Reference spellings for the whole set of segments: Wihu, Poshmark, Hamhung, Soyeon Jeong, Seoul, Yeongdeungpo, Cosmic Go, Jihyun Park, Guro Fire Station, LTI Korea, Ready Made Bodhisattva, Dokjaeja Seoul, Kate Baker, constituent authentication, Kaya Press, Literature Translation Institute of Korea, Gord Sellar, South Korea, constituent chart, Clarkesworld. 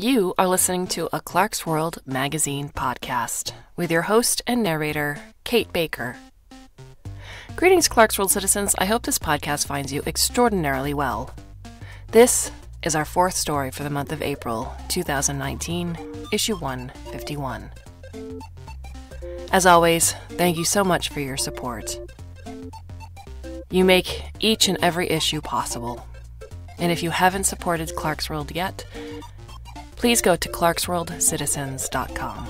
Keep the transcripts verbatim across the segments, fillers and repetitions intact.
You are listening to a Clarkesworld magazine podcast with your host and narrator, Kate Baker. Greetings, Clarkesworld citizens. I hope this podcast finds you extraordinarily well. This is our fourth story for the month of April, two thousand nineteen, issue one fifty-one. As always, thank you so much for your support. You make each and every issue possible. And if you haven't supported Clarkesworld yet, please go to clarkesworld citizens dot com.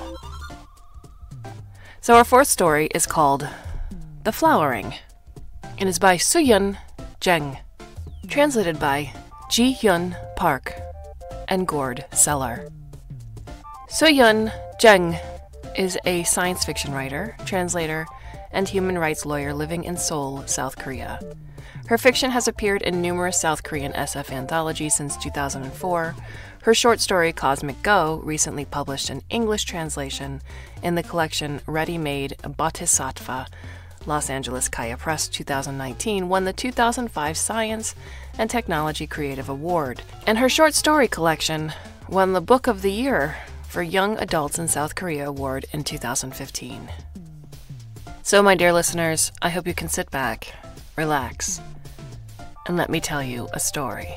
So our fourth story is called The Flowering and is by Soyeon Jeong, translated by Jihyun Park and Gord Sellar. Soyeon Jeong is a science fiction writer, translator, and human rights lawyer living in Seoul, South Korea. Her fiction has appeared in numerous South Korean S F anthologies since two thousand four. Her short story Cosmic Go recently published an English translation in the collection Ready Made Bodhisattva, Los Angeles Kaya Press two thousand nineteen, won the two thousand five Science and Technology Creative Award. And her short story collection won the Book of the Year for Young Adults in South Korea Award in two thousand fifteen. So, my dear listeners, I hope you can sit back, relax, and let me tell you a story.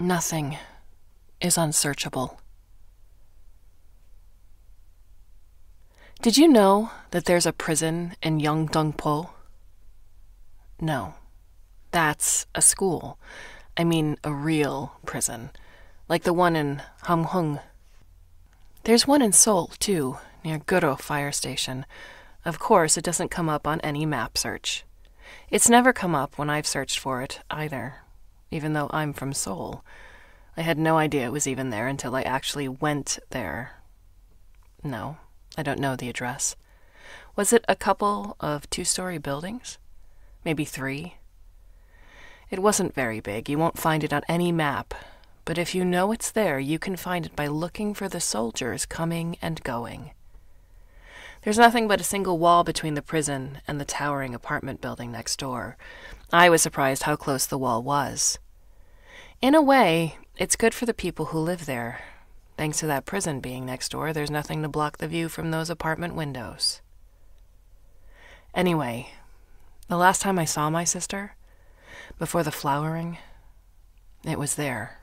Nothing is unsearchable. Did you know that there's a prison in Yeongdeungpo? No, that's a school. I mean, a real prison, like the one in Hamhung. There's one in Seoul, too, near Guro Fire Station. Of course, it doesn't come up on any map search. It's never come up when I've searched for it, either, even though I'm from Seoul. I had no idea it was even there until I actually went there. No, I don't know the address. Was it a couple of two-story buildings? Maybe three? It wasn't very big. You won't find it on any map. But if you know it's there, you can find it by looking for the soldiers coming and going. There's nothing but a single wall between the prison and the towering apartment building next door. I was surprised how close the wall was. In a way, it's good for the people who live there. Thanks to that prison being next door, there's nothing to block the view from those apartment windows. Anyway, the last time I saw my sister, before the flowering, it was there.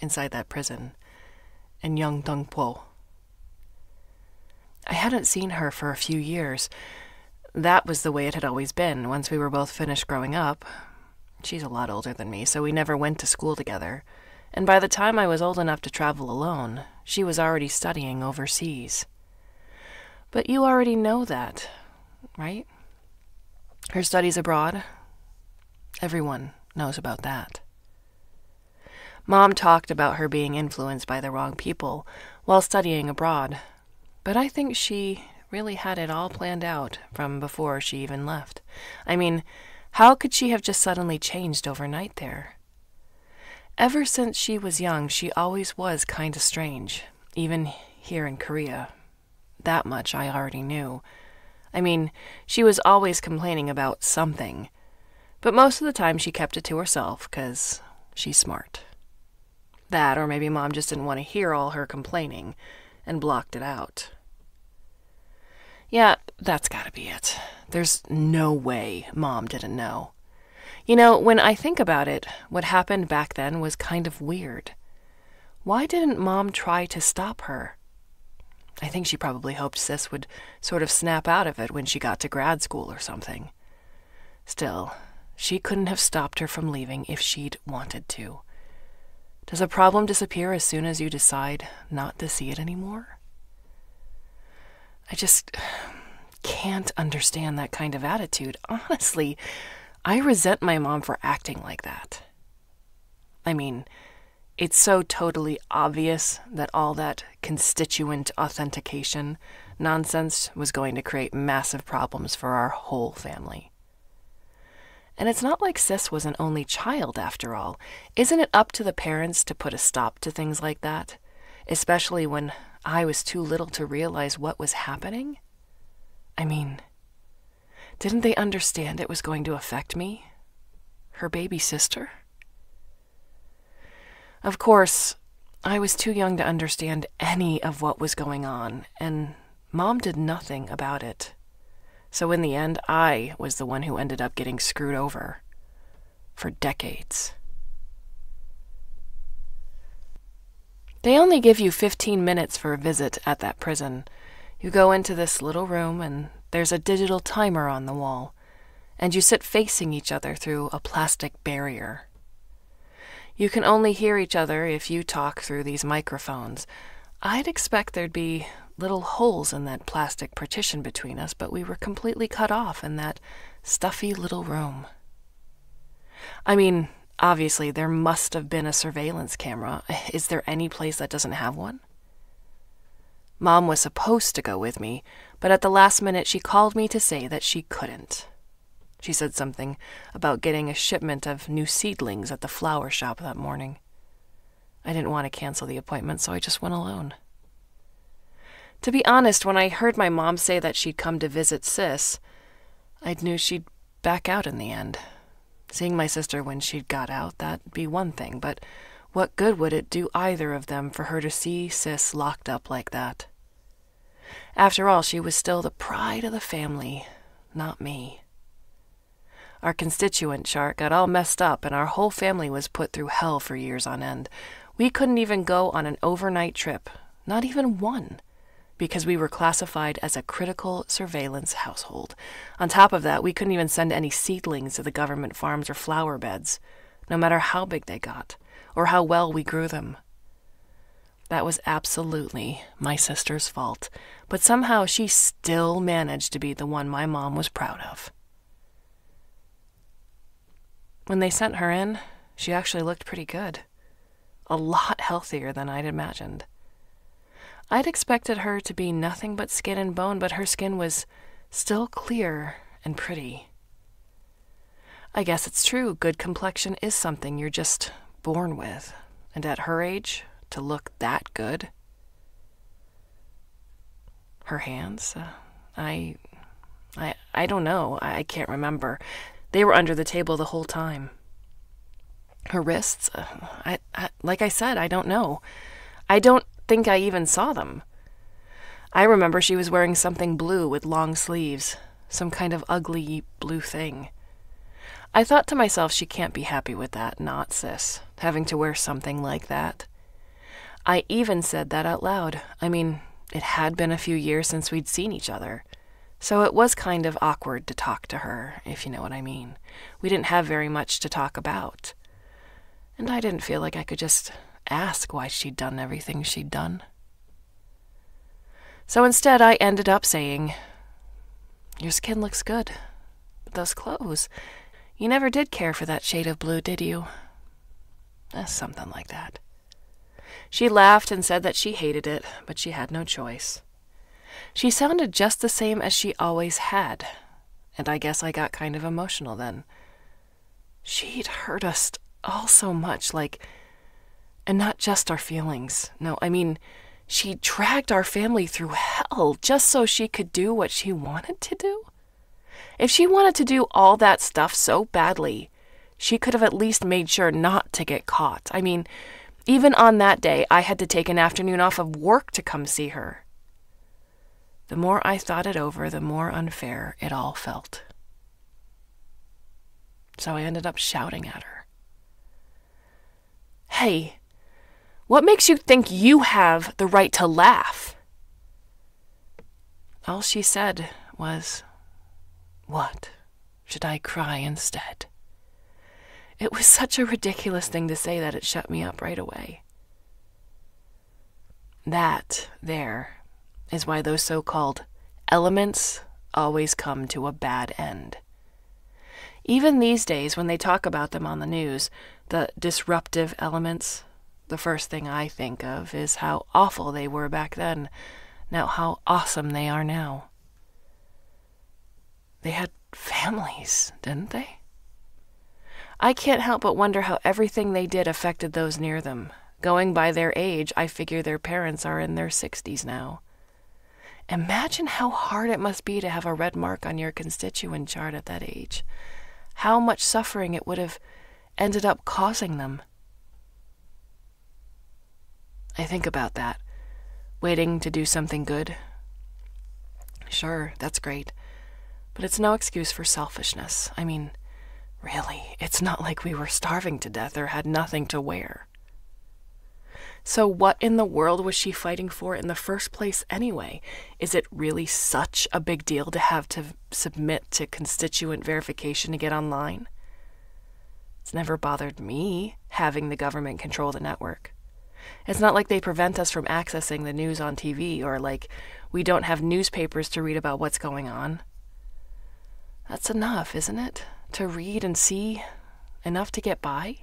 Inside that prison, in Yeongdeungpo. I hadn't seen her for a few years. That was the way it had always been, once we were both finished growing up. She's a lot older than me, so we never went to school together. And by the time I was old enough to travel alone, she was already studying overseas. But you already know that, right? Her studies abroad? Everyone knows about that. Mom talked about her being influenced by the wrong people while studying abroad, but I think she really had it all planned out from before she even left. I mean, how could she have just suddenly changed overnight there? Ever since she was young, she always was kind of strange, even here in Korea. That much I already knew. I mean, she was always complaining about something, but most of the time she kept it to herself because she's smart. That, or maybe Mom just didn't want to hear all her complaining and blocked it out. Yeah, that's gotta be it. There's no way Mom didn't know. You know, when I think about it, what happened back then was kind of weird. Why didn't Mom try to stop her? I think she probably hoped Sis would sort of snap out of it when she got to grad school or something. Still, she couldn't have stopped her from leaving if she'd wanted to. Does a problem disappear as soon as you decide not to see it anymore? I just can't understand that kind of attitude. Honestly, I resent my mom for acting like that. I mean, it's so totally obvious that all that constituent authentication nonsense was going to create massive problems for our whole family. And it's not like Sis was an only child, after all. Isn't it up to the parents to put a stop to things like that? Especially when I was too little to realize what was happening? I mean, didn't they understand it was going to affect me? her baby sister? Of course, I was too young to understand any of what was going on, and Mom did nothing about it. So in the end, I was the one who ended up getting screwed over. For decades. They only give you fifteen minutes for a visit at that prison. You go into this little room and there's a digital timer on the wall, and you sit facing each other through a plastic barrier. You can only hear each other if you talk through these microphones. I'd expect there'd be little holes in that plastic partition between us, but we were completely cut off in that stuffy little room. I mean, obviously, there must have been a surveillance camera. Is there any place that doesn't have one? Mom was supposed to go with me, but at the last minute she called me to say that she couldn't. She said something about getting a shipment of new seedlings at the flower shop that morning. I didn't want to cancel the appointment, so I just went alone. To be honest, when I heard my mom say that she'd come to visit Sis, I knew she'd back out in the end. Seeing my sister when she'd got out, that'd be one thing, but what good would it do either of them for her to see Sis locked up like that? After all, she was still the pride of the family, not me. Our constituent chart got all messed up, and our whole family was put through hell for years on end. We couldn't even go on an overnight trip, not even one, because we were classified as a critical surveillance household. On top of that, we couldn't even send any seedlings to the government farms or flower beds, no matter how big they got, or how well we grew them. That was absolutely my sister's fault, but somehow she still managed to be the one my mom was proud of. When they sent her in, she actually looked pretty good. A lot healthier than I'd imagined. I'd expected her to be nothing but skin and bone, but her skin was still clear and pretty. I guess it's true, good complexion is something you're just born with, and at her age, to look that good. Her hands? Uh, I, I, I don't know, I, I can't remember. They were under the table the whole time. Her wrists? Uh, I, I, like I said, I don't know. I don't think I even saw them. I remember she was wearing something blue with long sleeves, some kind of ugly blue thing. I thought to myself, she can't be happy with that, not Sis, having to wear something like that. I even said that out loud. I mean, it had been a few years since we'd seen each other, so it was kind of awkward to talk to her, if you know what I mean. We didn't have very much to talk about, and I didn't feel like I could just ask why she'd done everything she'd done. So instead, I ended up saying, "Your skin looks good, but those clothes, you never did care for that shade of blue, did you?" Uh, something like that. She laughed and said that she hated it, but she had no choice. She sounded just the same as she always had, and I guess I got kind of emotional then. She'd hurt us all so much, like... And not just our feelings. No, I mean, she dragged our family through hell just so she could do what she wanted to do. If she wanted to do all that stuff so badly, she could have at least made sure not to get caught. I mean, even on that day, I had to take an afternoon off of work to come see her. The more I thought it over, the more unfair it all felt. So I ended up shouting at her. "Hey, what makes you think you have the right to laugh?" All she said was, "What? Should I cry instead?" It was such a ridiculous thing to say that it shut me up right away. That there is why those so-called elements always come to a bad end. Even these days, when they talk about them on the news, the disruptive elements, the first thing I think of is how awful they were back then, now how awesome they are now. They had families, didn't they? I can't help but wonder how everything they did affected those near them. Going by their age, I figure their parents are in their sixties now. Imagine how hard it must be to have a red mark on your constituent chart at that age. how much suffering it would have ended up causing them. I think about that, waiting to do something good. Sure, that's great, but it's no excuse for selfishness. I mean, really, it's not like we were starving to death or had nothing to wear. So what in the world was she fighting for in the first place anyway? Is it really such a big deal to have to submit to constituent verification to get online? It's never bothered me, having the government control the network. It's not like they prevent us from accessing the news on T V, or like we don't have newspapers to read about what's going on. That's enough, isn't it? To read and see, enough to get by?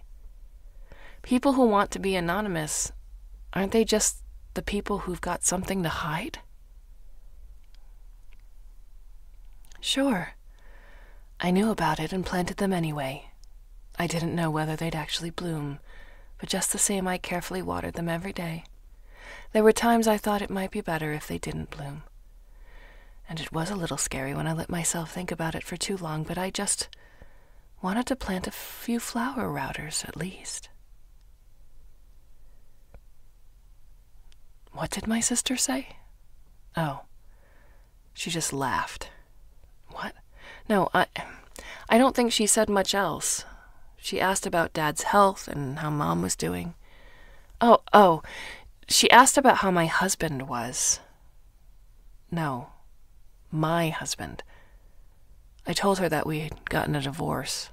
People who want to be anonymous, aren't they just the people who've got something to hide? Sure. I knew about it and planted them anyway. I didn't know whether they'd actually bloom, but just the same I carefully watered them every day. There were times I thought it might be better if they didn't bloom. And it was a little scary when I let myself think about it for too long, but I just wanted to plant a few flower routers at least. What did my sister say? Oh, she just laughed. What? No, I, I don't think she said much else. She asked about Dad's health and how Mom was doing. Oh, oh, she asked about how my husband was. No, my husband. I told her that we had gotten a divorce.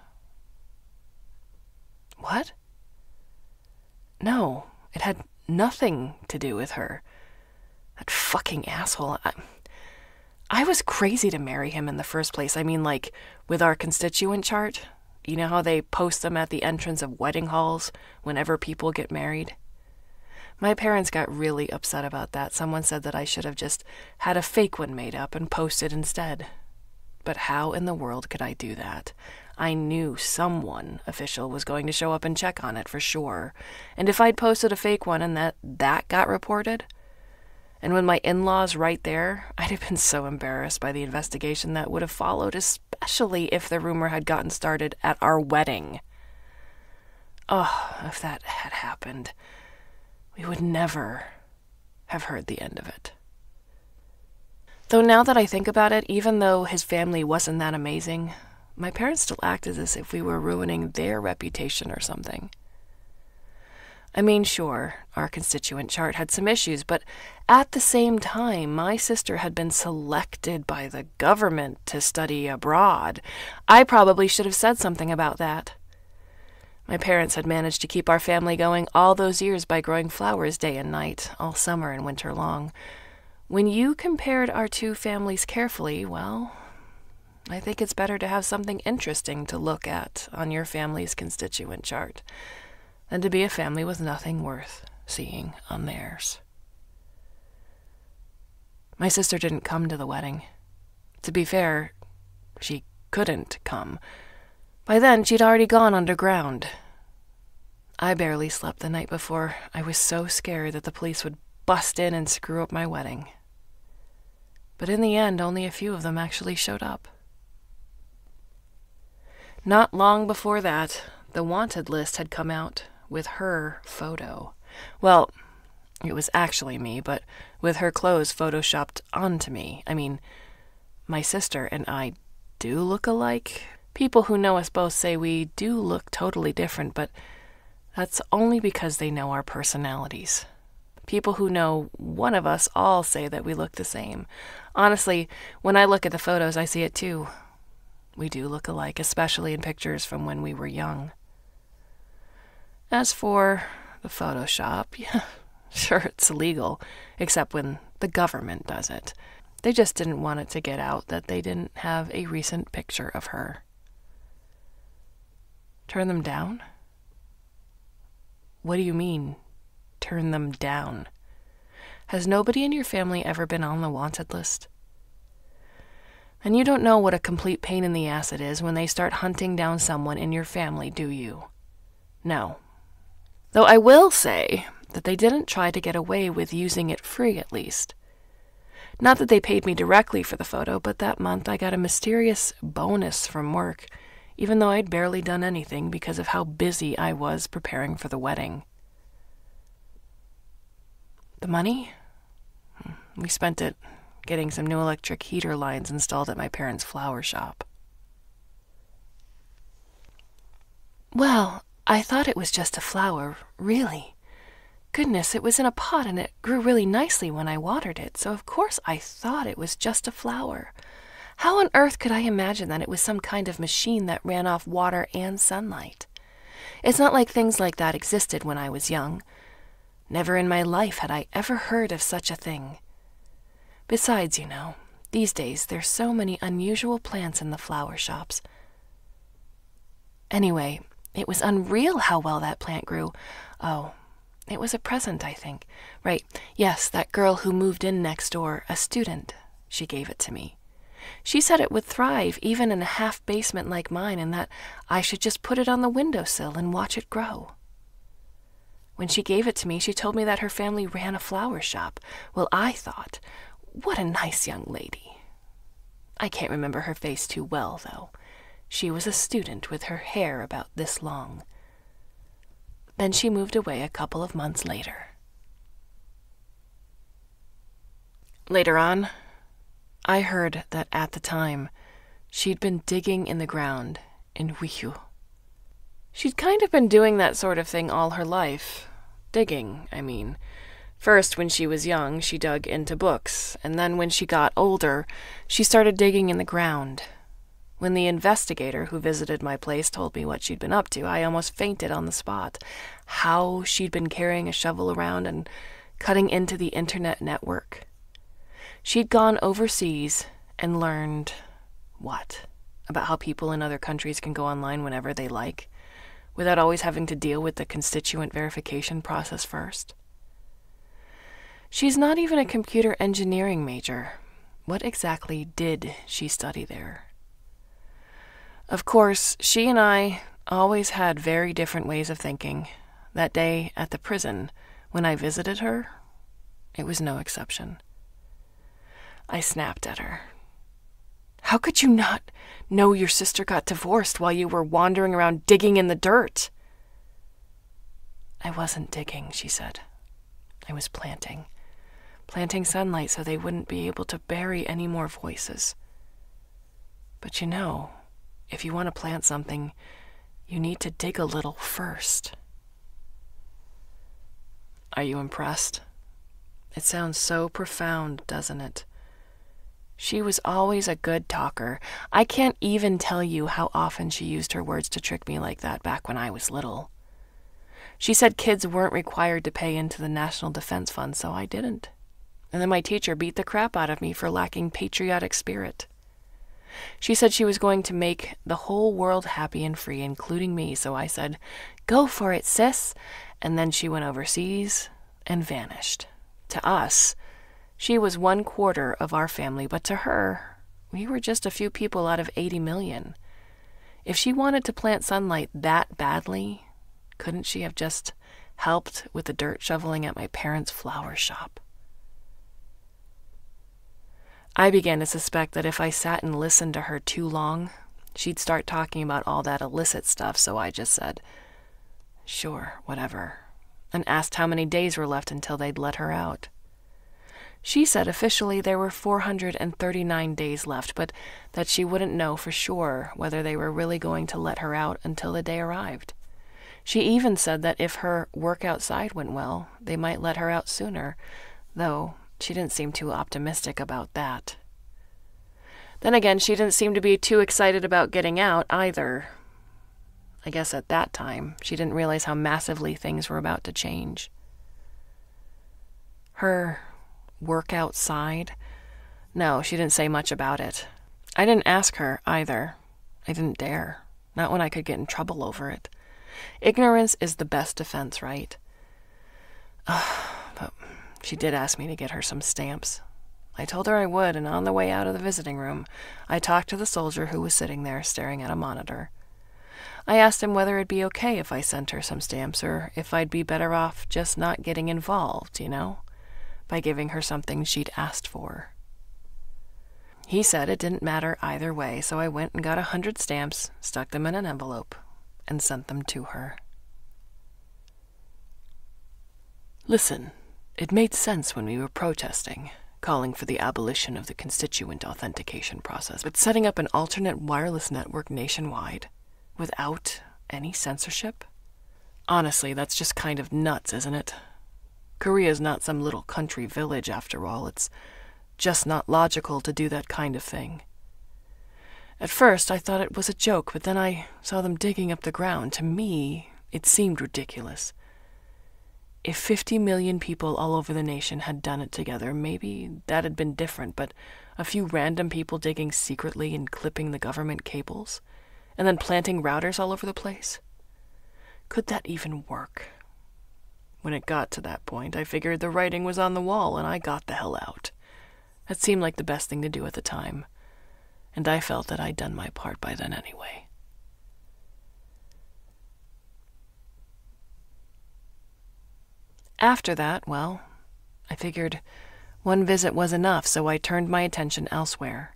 What? No, it had nothing to do with her. That fucking asshole. I, I was crazy to marry him in the first place. I mean, like, with our constituent chart. You know how they post them at the entrance of wedding halls whenever people get married? My parents got really upset about that. Someone said that I should have just had a fake one made up and posted instead. But how in the world could I do that? I knew someone official was going to show up and check on it for sure. And if I'd posted a fake one and that, that got reported, and when my in-laws right there, I'd have been so embarrassed by the investigation that would have followed, especially if the rumor had gotten started at our wedding. Oh, if that had happened, we would never have heard the end of it. Though now that I think about it, even though his family wasn't that amazing, my parents still acted as if we were ruining their reputation or something. I mean, sure, our constituent chart had some issues, but at the same time, my sister had been selected by the government to study abroad. I probably should have said something about that. My parents had managed to keep our family going all those years by growing flowers day and night, all summer and winter long. When you compared our two families carefully, well, I think it's better to have something interesting to look at on your family's constituent chart than to be a family with nothing worth seeing on theirs. My sister didn't come to the wedding. To be fair, she couldn't come. By then, she'd already gone underground. I barely slept the night before. I was so scared that the police would bust in and screw up my wedding. But in the end, only a few of them actually showed up. Not long before that, the wanted list had come out with her photo. Well, it was actually me, but with her clothes photoshopped onto me. I mean, my sister and I do look alike. People who know us both say we do look totally different, but that's only because they know our personalities. People who know one of us all say that we look the same. Honestly, when I look at the photos, I see it too. We do look alike, especially in pictures from when we were young. As for the Photoshop, yeah, sure, it's illegal, except when the government does it. They just didn't want it to get out that they didn't have a recent picture of her. Turn them down? What do you mean, turn them down? Has nobody in your family ever been on the wanted list? And you don't know what a complete pain in the ass it is when they start hunting down someone in your family, do you? No. Though I will say that they didn't try to get away with using it free, at least. Not that they paid me directly for the photo, but that month I got a mysterious bonus from work, even though I'd barely done anything because of how busy I was preparing for the wedding. The money? We spent it getting some new electric heater lines installed at my parents' flower shop. Well, I thought it was just a flower, really. Goodness, it was in a pot and it grew really nicely when I watered it, so of course I thought it was just a flower. How on earth could I imagine that it was some kind of machine that ran off water and sunlight? It's not like things like that existed when I was young. Never in my life had I ever heard of such a thing. Besides, you know, these days there's so many unusual plants in the flower shops. Anyway, it was unreal how well that plant grew. Oh, it was a present, I think. Right, yes, that girl who moved in next door, a student, she gave it to me. She said it would thrive even in a half basement like mine and that I should just put it on the windowsill and watch it grow. When she gave it to me, she told me that her family ran a flower shop. Well, I thought, what a nice young lady. I can't remember her face too well, though. She was a student with her hair about this long. Then she moved away a couple of months later. Later on, I heard that at the time, she'd been digging in the ground in Wihu. She'd kind of been doing that sort of thing all her life. Digging, I mean. First, when she was young, she dug into books, and then when she got older, she started digging in the ground. When the investigator who visited my place told me what she'd been up to, I almost fainted on the spot. How she'd been carrying a shovel around and cutting into the internet network. She'd gone overseas and learned what? About how people in other countries can go online whenever they like, without always having to deal with the constituent verification process first. She's not even a computer engineering major. What exactly did she study there? Of course, she and I always had very different ways of thinking. That day at the prison, when I visited her, it was no exception. I snapped at her. How could you not know your sister got divorced while you were wandering around digging in the dirt? I wasn't digging, she said. I was planting. Planting sunlight so they wouldn't be able to bury any more voices. But you know, if you want to plant something, you need to dig a little first. Are you impressed? It sounds so profound, doesn't it? She was always a good talker. I can't even tell you how often she used her words to trick me like that back when I was little. She said kids weren't required to pay into the National Defense Fund, so I didn't. And then my teacher beat the crap out of me for lacking patriotic spirit. She said she was going to make the whole world happy and free, including me, so I said, "Go for it, sis." And then she went overseas and vanished. To us, she was one quarter of our family, but to her, we were just a few people out of eighty million. If she wanted to plant sunlight that badly, couldn't she have just helped with the dirt shoveling at my parents' flower shop? I began to suspect that if I sat and listened to her too long, she'd start talking about all that illicit stuff, so I just said, "Sure, whatever," and asked how many days were left until they'd let her out. She said officially there were four hundred thirty-nine days left, but that she wouldn't know for sure whether they were really going to let her out until the day arrived. She even said that if her work outside went well, they might let her out sooner, though she didn't seem too optimistic about that. Then again, she didn't seem to be too excited about getting out either. I guess at that time, she didn't realize how massively things were about to change. Her work outside? No, she didn't say much about it. I didn't ask her either. I didn't dare. Not when I could get in trouble over it. Ignorance is the best defense, right? Ugh, but she did ask me to get her some stamps. I told her I would, and on the way out of the visiting room, I talked to the soldier who was sitting there staring at a monitor. I asked him whether it'd be okay if I sent her some stamps, or if I'd be better off just not getting involved, you know, by giving her something she'd asked for. He said it didn't matter either way, so I went and got a hundred stamps, stuck them in an envelope, and sent them to her. Listen, it made sense when we were protesting, calling for the abolition of the constituent authentication process, but setting up an alternate wireless network nationwide without any censorship? Honestly, that's just kind of nuts, isn't it? Korea's not some little country village, after all. It's just not logical to do that kind of thing. At first, I thought it was a joke, but then I saw them digging up the ground. To me, it seemed ridiculous. If fifty million people all over the nation had done it together, maybe that had been different, but a few random people digging secretly and clipping the government cables, and then planting routers all over the place? Could that even work? When it got to that point, I figured the writing was on the wall, and I got the hell out. That seemed like the best thing to do at the time, and I felt that I'd done my part by then anyway. After that, well, I figured one visit was enough, so I turned my attention elsewhere.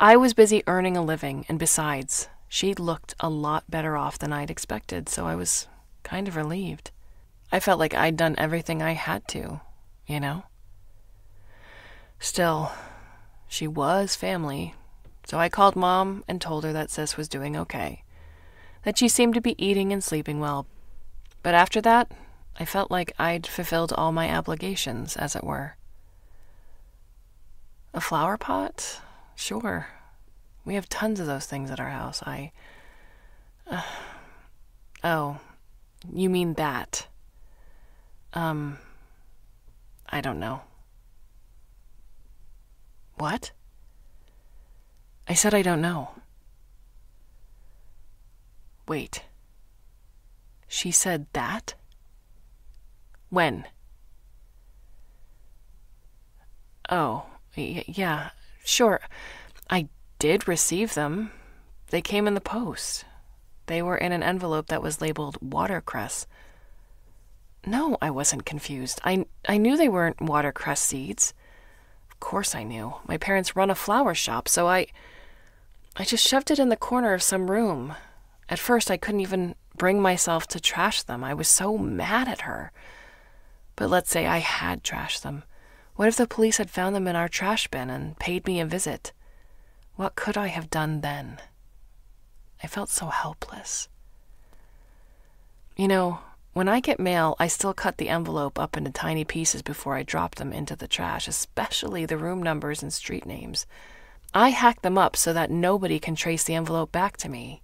I was busy earning a living, and besides, she looked a lot better off than I'd expected, so I was kind of relieved. I felt like I'd done everything I had to, you know? Still, she was family, so I called Mom and told her that Sis was doing okay, that she seemed to be eating and sleeping well. But after that, I felt like I'd fulfilled all my obligations, as it were. A flower pot? Sure. We have tons of those things at our house. I... Uh, oh, you mean that. Um, I don't know. What? I said I don't know. Wait. She said that? When? Oh, y yeah, sure. I did receive them. They came in the post. They were in an envelope that was labeled watercress. No, I wasn't confused. I, I knew they weren't watercress seeds. Of course I knew. My parents run a flower shop, so I... I just shoved it in the corner of some room. At first, I couldn't even bring myself to trash them. I was so mad at her. But let's say I had trashed them. What if the police had found them in our trash bin and paid me a visit? What could I have done then? I felt so helpless. You know, when I get mail, I still cut the envelope up into tiny pieces before I drop them into the trash, especially the room numbers and street names. I hack them up so that nobody can trace the envelope back to me.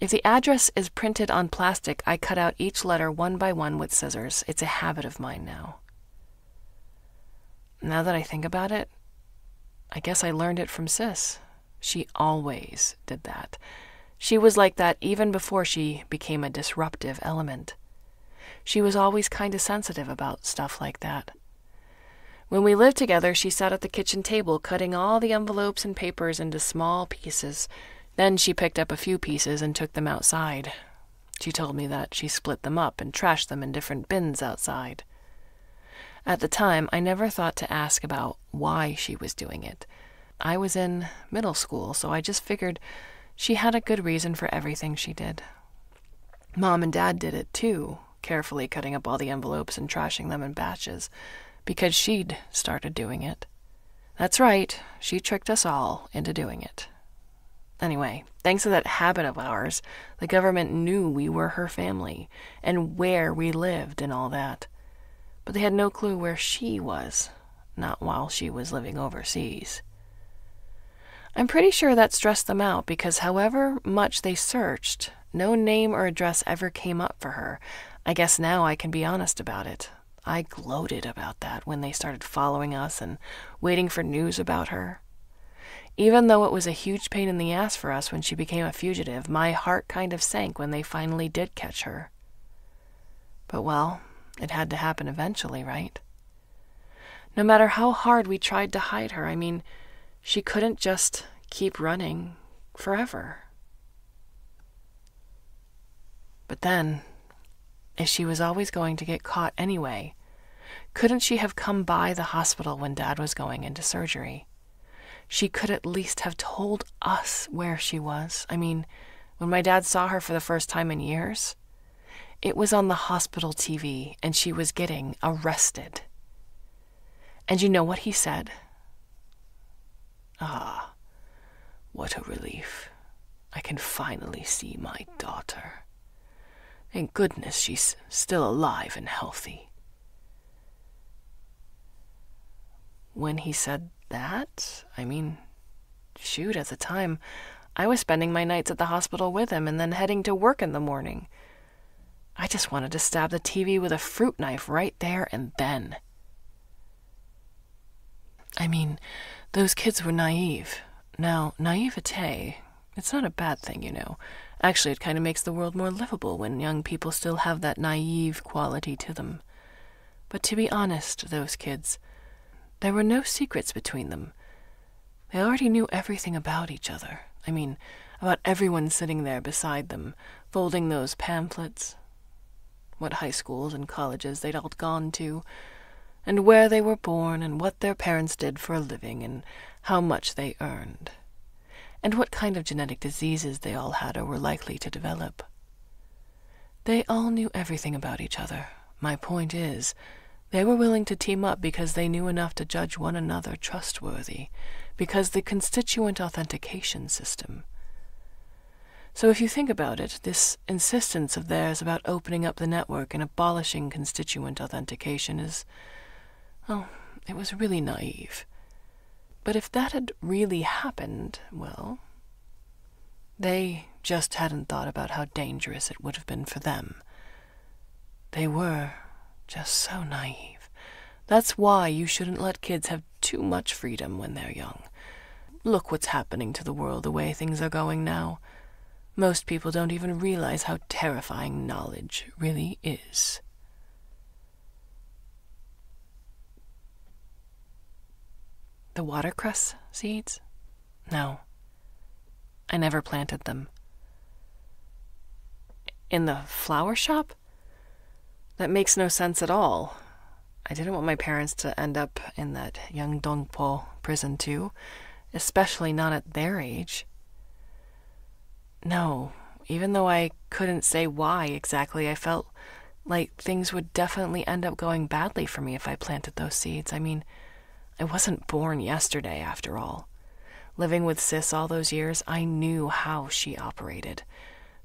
If the address is printed on plastic, I cut out each letter one by one with scissors. It's a habit of mine now. Now that I think about it, I guess I learned it from Sis. She always did that. She was like that even before she became a disruptive element. She was always kind of sensitive about stuff like that. When we lived together, she sat at the kitchen table, cutting all the envelopes and papers into small pieces. Then she picked up a few pieces and took them outside. She told me that she split them up and trashed them in different bins outside. At the time, I never thought to ask about why she was doing it. I was in middle school, so I just figured she had a good reason for everything she did. Mom and Dad did it too, carefully cutting up all the envelopes and trashing them in batches, because she'd started doing it. That's right, she tricked us all into doing it. Anyway, thanks to that habit of ours, the government knew we were her family and where we lived and all that. But they had no clue where she was, not while she was living overseas. I'm pretty sure that stressed them out because however much they searched, no name or address ever came up for her. I guess now I can be honest about it. I gloated about that when they started following us and waiting for news about her. Even though it was a huge pain in the ass for us when she became a fugitive, my heart kind of sank when they finally did catch her. But well, it had to happen eventually, right? No matter how hard we tried to hide her, I mean, she couldn't just keep running forever. But then, if she was always going to get caught anyway, couldn't she have come by the hospital when Dad was going into surgery? she could at least have told us where she was. I mean, when my dad saw her for the first time in years, it was on the hospital T V and she was getting arrested. And you know what he said? Ah, what a relief. I can finally see my daughter. Thank goodness she's still alive and healthy. When he said that, I mean, shoot, at the time, I was spending my nights at the hospital with him and then heading to work in the morning. I just wanted to stab the T V with a fruit knife right there and then. I mean, those kids were naive. Now, naivete, it's not a bad thing, you know. Actually, it kind of makes the world more livable when young people still have that naive quality to them. But to be honest, those kids, there were no secrets between them. They already knew everything about each other. I mean, about everyone sitting there beside them, folding those pamphlets, what high schools and colleges they'd all gone to, and where they were born, and what their parents did for a living, and how much they earned, and what kind of genetic diseases they all had or were likely to develop. They all knew everything about each other. My point is, they were willing to team up because they knew enough to judge one another trustworthy, because the constituent authentication system. So if you think about it, this insistence of theirs about opening up the network and abolishing constituent authentication is, oh, it was really naive. But if that had really happened, well, they just hadn't thought about how dangerous it would have been for them. They were just so naive. That's why you shouldn't let kids have too much freedom when they're young. Look what's happening to the world, the way things are going now. Most people don't even realize how terrifying knowledge really is. The watercress seeds? No. I never planted them. In the flower shop? That makes no sense at all. I didn't want my parents to end up in that Yeongdeungpo prison too, especially not at their age. No, even though I couldn't say why exactly, I felt like things would definitely end up going badly for me if I planted those seeds. I mean, I wasn't born yesterday, after all. Living with Sis all those years, I knew how she operated.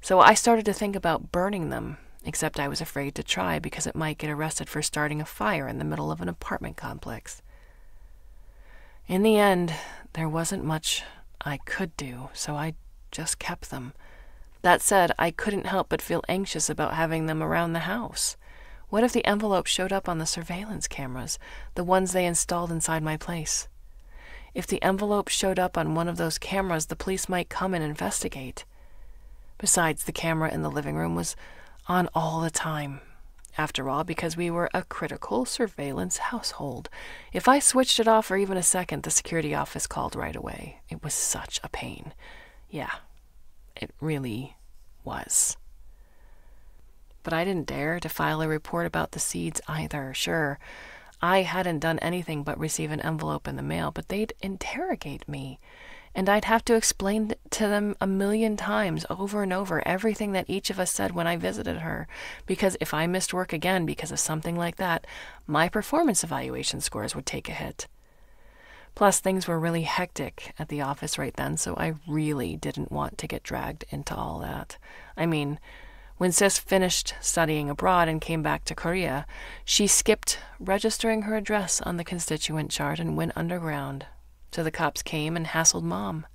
So I started to think about burning them, except I was afraid to try because it might get arrested for starting a fire in the middle of an apartment complex. In the end, there wasn't much I could do, so I just kept them. That said, I couldn't help but feel anxious about having them around the house. What if the envelope showed up on the surveillance cameras, the ones they installed inside my place? If the envelope showed up on one of those cameras, the police might come and investigate. Besides, the camera in the living room was on all the time. After all, because we were a critical surveillance household. If I switched it off for even a second, the security office called right away. It was such a pain. Yeah, it really was. But I didn't dare to file a report about the seeds either. Sure, I hadn't done anything but receive an envelope in the mail, but they'd interrogate me, and I'd have to explain to them a million times over and over everything that each of us said when I visited her, because if I missed work again because of something like that, my performance evaluation scores would take a hit. Plus, things were really hectic at the office right then, so I really didn't want to get dragged into all that. I mean, when Sis finished studying abroad and came back to Korea, she skipped registering her address on the constituent chart and went underground. So the cops came and hassled Mom.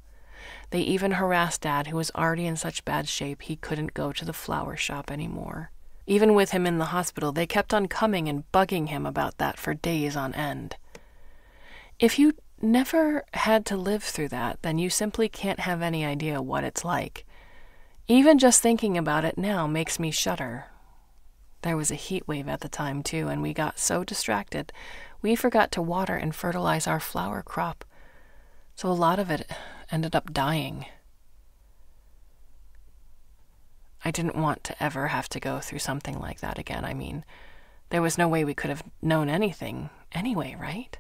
They even harassed Dad, who was already in such bad shape he couldn't go to the flower shop anymore. Even with him in the hospital, they kept on coming and bugging him about that for days on end. If you never had to live through that, then you simply can't have any idea what it's like. Even just thinking about it now makes me shudder. There was a heat wave at the time, too, and we got so distracted, we forgot to water and fertilize our flower crop, so a lot of it ended up dying. I didn't want to ever have to go through something like that again. I mean, there was no way we could have known anything anyway, right?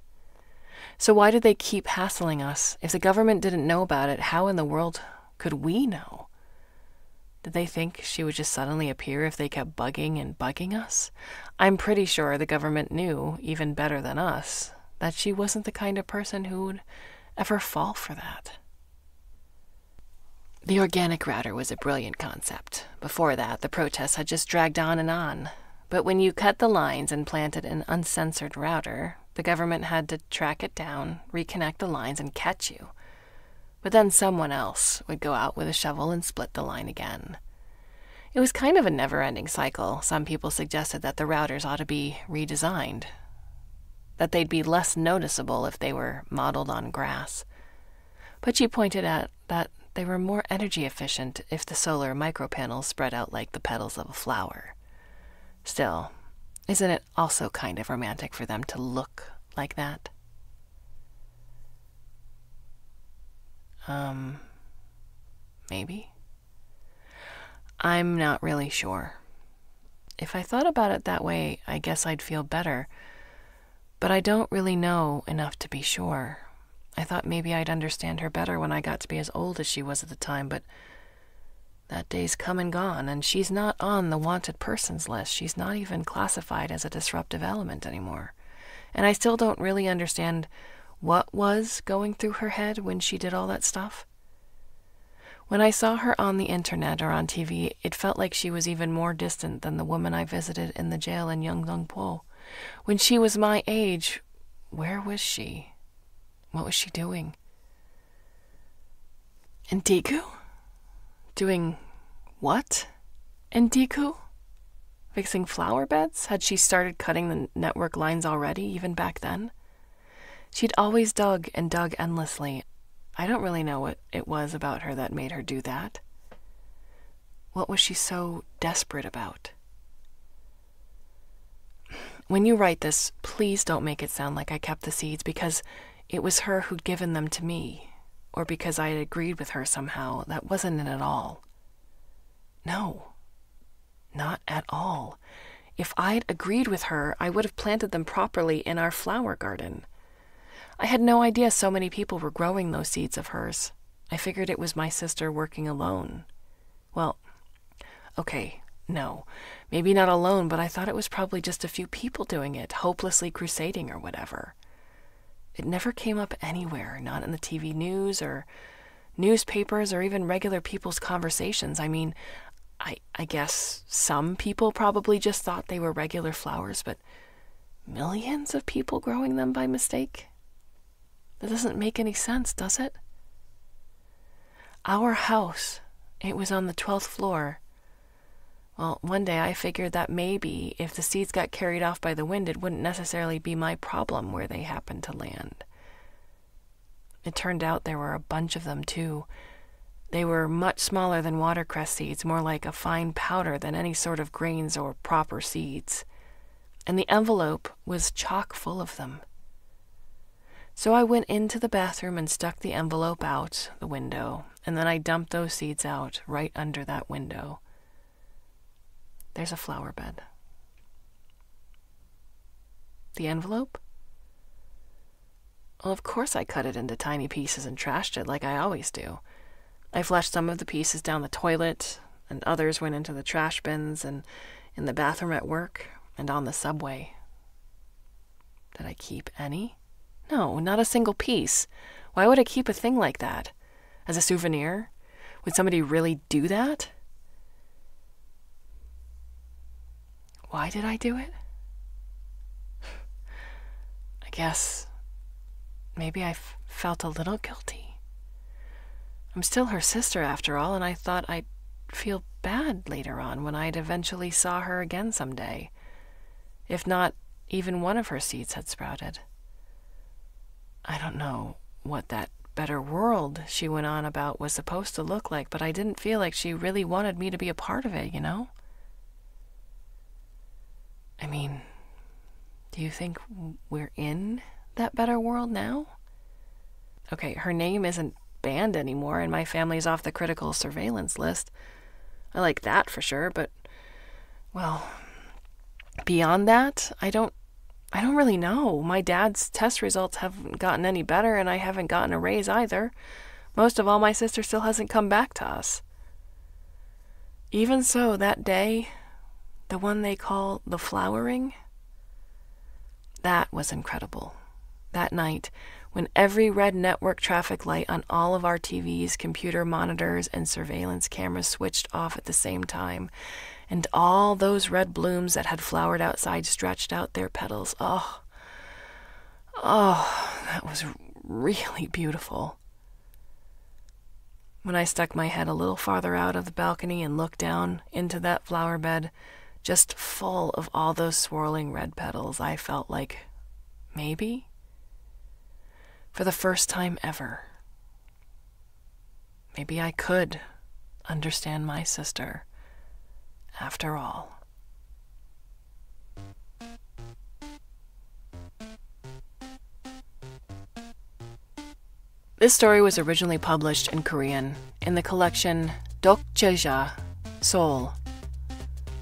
So why did they keep hassling us? If the government didn't know about it, how in the world could we know? Did they think she would just suddenly appear if they kept bugging and bugging us? I'm pretty sure the government knew, even better than us, that she wasn't the kind of person who would ever fall for that. The organic router was a brilliant concept. Before that, the protests had just dragged on and on. But when you cut the lines and planted an uncensored router, the government had to track it down, reconnect the lines, and catch you. But then someone else would go out with a shovel and split the line again. It was kind of a never-ending cycle. Some people suggested that the routers ought to be redesigned, that they'd be less noticeable if they were modeled on grass. But she pointed out that they were more energy efficient if the solar micropanels spread out like the petals of a flower. Still, isn't it also kind of romantic for them to look like that? Um, maybe? I'm not really sure. If I thought about it that way, I guess I'd feel better. But I don't really know enough to be sure. I thought maybe I'd understand her better when I got to be as old as she was at the time, but that day's come and gone, and she's not on the wanted persons list. She's not even classified as a disruptive element anymore. And I still don't really understand what was going through her head when she did all that stuff. When I saw her on the internet or on T V, it felt like she was even more distant than the woman I visited in the jail in Yeongdeungpo. When she was my age, where was she? What was she doing? Indiku? Doing what? Indiku? Fixing flower beds? Had she started cutting the network lines already, even back then? She'd always dug and dug endlessly. I don't really know what it was about her that made her do that. What was she so desperate about? When you write this, please don't make it sound like I kept the seeds, because it was her who'd given them to me, or because I had agreed with her somehow. That wasn't it at all. No, not at all. If I'd agreed with her, I would have planted them properly in our flower garden. I had no idea so many people were growing those seeds of hers. I figured it was my sister working alone. Well, okay, no, maybe not alone, but I thought it was probably just a few people doing it, hopelessly crusading or whatever. It never came up anywhere, not in the T V news or newspapers or even regular people's conversations. I mean, I, I guess some people probably just thought they were regular flowers, but millions of people growing them by mistake? That doesn't make any sense, does it? Our house, it was on the twelfth floor. Well, one day I figured that maybe if the seeds got carried off by the wind, it wouldn't necessarily be my problem where they happened to land. It turned out there were a bunch of them, too. They were much smaller than watercress seeds, more like a fine powder than any sort of grains or proper seeds. And the envelope was chock full of them. So I went into the bathroom and stuck the envelope out the window, and then I dumped those seeds out right under that window. There's a flower bed. The envelope? Well, of course I cut it into tiny pieces and trashed it like I always do. I flushed some of the pieces down the toilet, and others went into the trash bins and in the bathroom at work and on the subway. Did I keep any? No, not a single piece. Why would I keep a thing like that? As a souvenir? Would somebody really do that? Why did I do it? I guess maybe I felt a little guilty. I'm still her sister after all, and I thought I'd feel bad later on when I'd eventually saw her again someday, if not even one of her seeds had sprouted. I don't know what that better world she went on about was supposed to look like, but I didn't feel like she really wanted me to be a part of it, you know? I mean, do you think we're in that better world now? Okay, her name isn't banned anymore, and my family's off the critical surveillance list. I like that for sure, but, well, beyond that, I don't, I don't really know. My dad's test results haven't gotten any better, and I haven't gotten a raise either. Most of all, my sister still hasn't come back to us. Even so, that day, the one they call the flowering, that was incredible. That night, when every red network traffic light on all of our T Vs, computer monitors, and surveillance cameras switched off at the same time, and all those red blooms that had flowered outside stretched out their petals. Oh, oh, that was really beautiful. When I stuck my head a little farther out of the balcony and looked down into that flower bed, just full of all those swirling red petals, I felt like, maybe? For the first time ever, maybe I could understand my sister after all. This story was originally published in Korean in the collection Dokjaeja Seoul,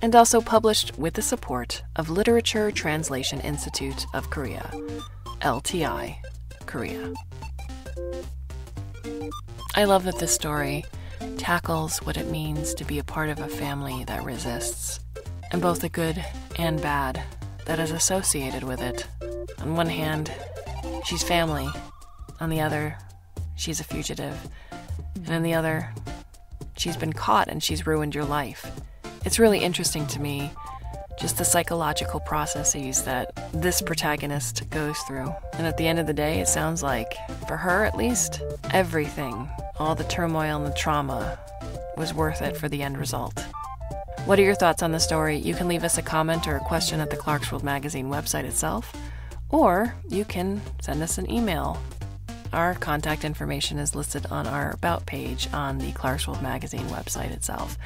and also published with the support of Literature Translation Institute of Korea, L T I Korea. I love that this story tackles what it means to be a part of a family that resists, and both the good and bad that is associated with it. On one hand, she's family. On the other, she's a fugitive. And on the other, she's been caught and she's ruined your life. It's really interesting to me, just the psychological processes that this protagonist goes through. And at the end of the day, it sounds like, for her at least, everything, all the turmoil and the trauma, was worth it for the end result. What are your thoughts on the story? You can leave us a comment or a question at the Clarkesworld magazine website itself, or you can send us an email. Our contact information is listed on our About page on the Clarkesworld magazine website itself.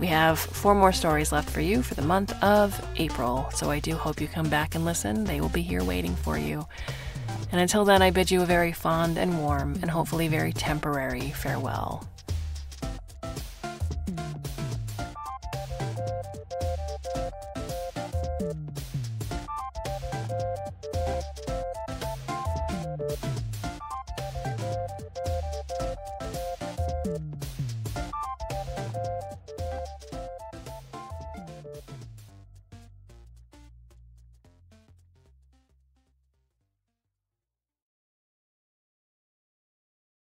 We have four more stories left for you for the month of April, so I do hope you come back and listen. They will be here waiting for you. And until then, I bid you a very fond and warm and hopefully very temporary farewell.